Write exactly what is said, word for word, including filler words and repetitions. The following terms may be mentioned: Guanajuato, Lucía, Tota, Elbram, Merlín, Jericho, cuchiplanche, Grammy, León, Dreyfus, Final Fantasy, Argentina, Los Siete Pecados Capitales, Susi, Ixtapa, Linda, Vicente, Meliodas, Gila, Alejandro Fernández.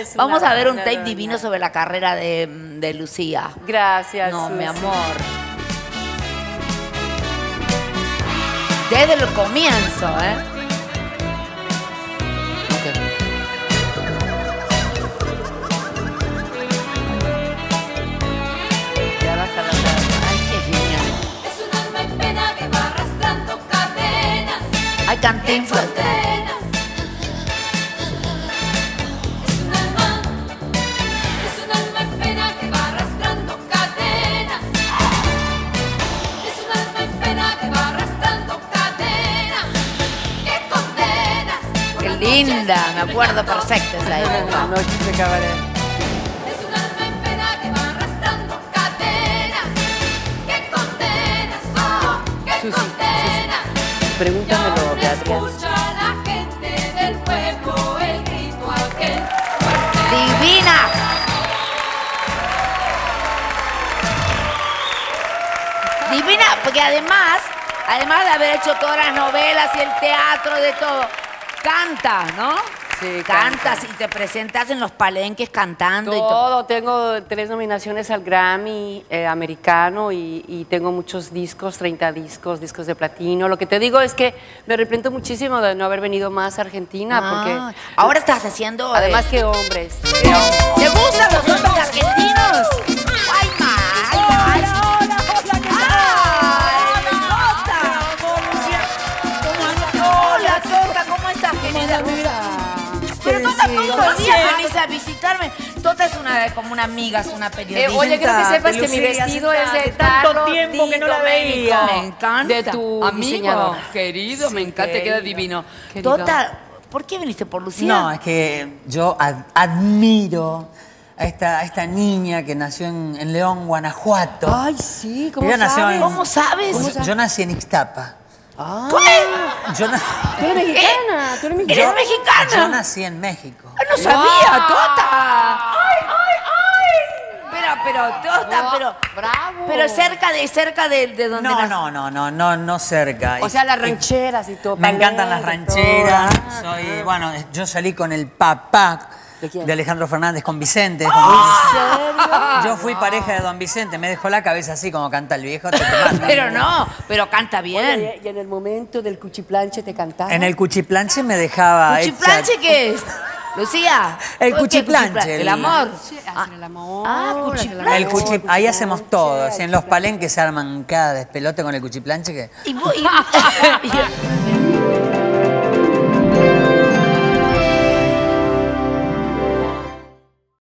es una... Vamos a ver un tape no, no, divino no. sobre la carrera de, de Lucía. Gracias, No, Susi. mi amor. Desde el comienzo, ¿eh? Okay. Ya vas a lanzar. Ay, qué genial. Es un alma en pena que va arrastrando cadenas. Ay, canté en frontera. Linda, me acuerdo perfecto esa época. Noches de cabaret. Es un alma en pena que va arrastrando cadenas. ¿Qué condenas? Oh, ¿qué Susi, condenas? Susi, pregúntamelo, Beatriz. Escucha la gente del pueblo, el grito aquel. ¡Divina! Divina, porque además, además de haber hecho todas las novelas y el teatro de todo, canta, ¿no? Sí, Cantas canta. y te presentas en los palenques cantando. Todo, y todo. Tengo tres nominaciones al Grammy eh, americano y, y tengo muchos discos, treinta discos, discos de platino. Lo que te digo es que me arrepiento muchísimo de no haber venido más a Argentina ah, porque... Ahora estás haciendo... Además eh, que hombres. ¿Te gustan los hombres argentinos? ¡Ay, mal! ¡Hola, hola, hola! Pero Tota, ¿cómo vienes a visitarme? Tota es una, como una amiga, es una periodista. Eh, oye, quiero que sepas que mi vestido es de tanto tiempo que no la veía. Me encanta. De tu amigo, querido, me encanta, te queda divino. Tota, ¿por qué viniste? ¿Por Lucía? No, es que yo admiro a esta, a esta niña que nació en, en León, Guanajuato. Ay, sí, ¿cómo sabes? En, ¿Cómo sabes? ¿Cómo sabes? Yo nací en Ixtapa. Ah, ¿Qué? Yo nací... ¿Tú eres mexicana? ¿Tú eres mexicana? ¿Eres mexicana? Yo nací en México. ¡No sabía, ah, Tota! ¡Ay, ay, ay! Pero, pero, Tota, oh, pero... ¡Bravo! Pero cerca de, cerca de, de donde... No, las... no, no, no, no, no cerca. O sea, las rancheras y todo. Me encantan las rancheras. Soy, bueno, yo salí con el papá ¿De, de Alejandro Fernández, con Vicente. Con ¡Oh! ¿En serio? Yo fui no. pareja de don Vicente, me dejó la cabeza así como canta el viejo. Te pero no, pero canta bien. Oye, ¿y en el momento del cuchiplanche te cantaba? En el cuchiplanche me dejaba... ¿Cuchiplanche hecha... qué es? Lucía. El cuchiplanche. El, el amor. Ah, el amor. Ah, cuchiplanche. El cuchip... Ahí hacemos todo. En los palenques se arman cada despelote con el cuchiplanche. Que... ¿Y, vos, y...